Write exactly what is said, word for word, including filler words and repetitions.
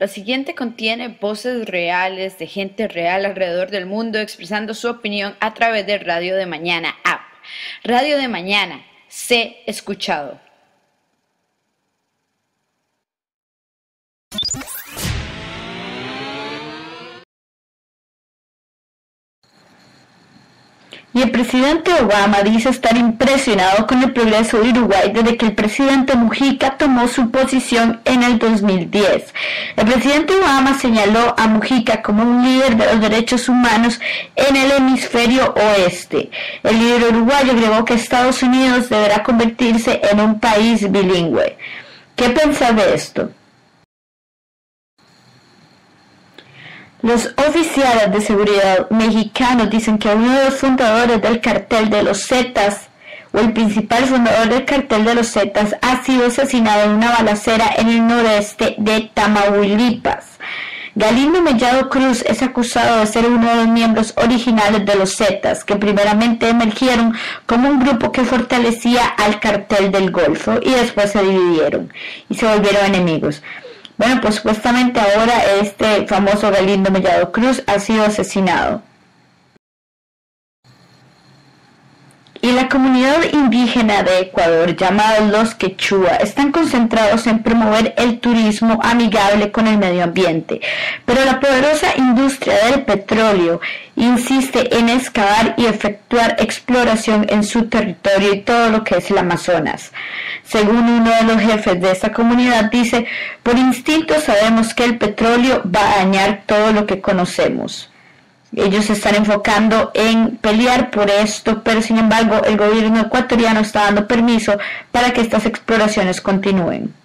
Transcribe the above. La siguiente contiene voces reales de gente real alrededor del mundo expresando su opinión a través de Radio de Mañana app. Radio de Mañana, sé escuchado. Y el presidente Obama dice estar impresionado con el progreso de Uruguay desde que el presidente Mujica tomó su posición en el dos mil diez. El presidente Obama señaló a Mujica como un líder de los derechos humanos en el hemisferio oeste. El líder uruguayo agregó que Estados Unidos deberá convertirse en un país bilingüe. ¿Qué piensa de esto? Los oficiales de seguridad mexicanos dicen que uno de los fundadores del cartel de los Zetas, o el principal fundador del cartel de los Zetas, ha sido asesinado en una balacera en el noreste de Tamaulipas. Galindo Mellado Cruz es acusado de ser uno de los miembros originales de los Zetas, que primeramente emergieron como un grupo que fortalecía al cartel del Golfo y después se dividieron y se volvieron enemigos. Bueno, pues supuestamente ahora este famoso Galindo Mellado Cruz ha sido asesinado. Y la comunidad indígena de Ecuador, llamados los Quechua, están concentrados en promover el turismo amigable con el medio ambiente, pero la poderosa industria del petróleo insiste en excavar y efectuar exploración en su territorio y todo lo que es el Amazonas. Según uno de los jefes de esta comunidad, dice, por instinto sabemos que el petróleo va a dañar todo lo que conocemos. Ellos se están enfocando en pelear por esto, pero sin embargo el gobierno ecuatoriano está dando permiso para que estas exploraciones continúen.